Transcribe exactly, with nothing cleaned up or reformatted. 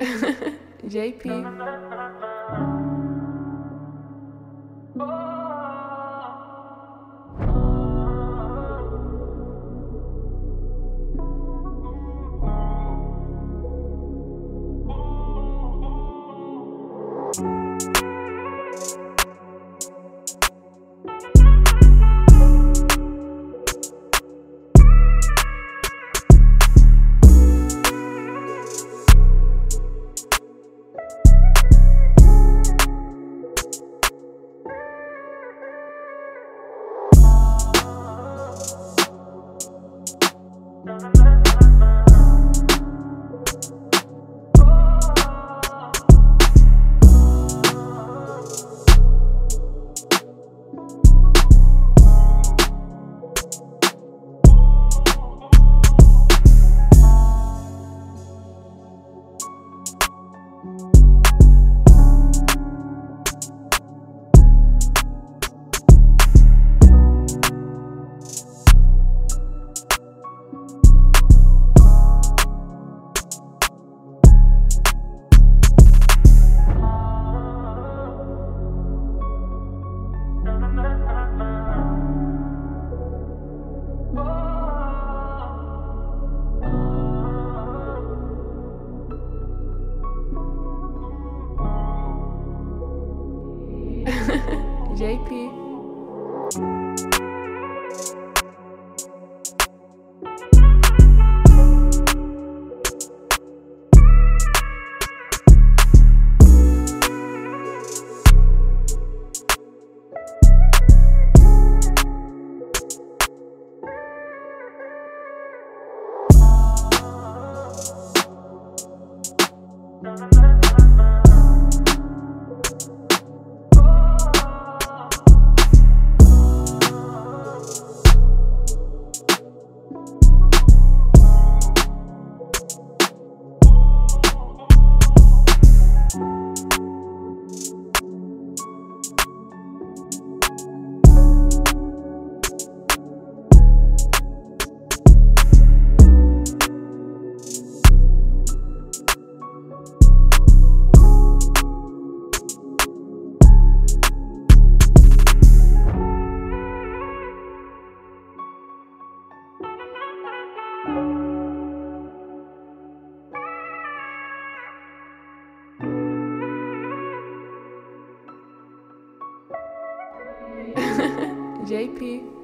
J P. J P. J P.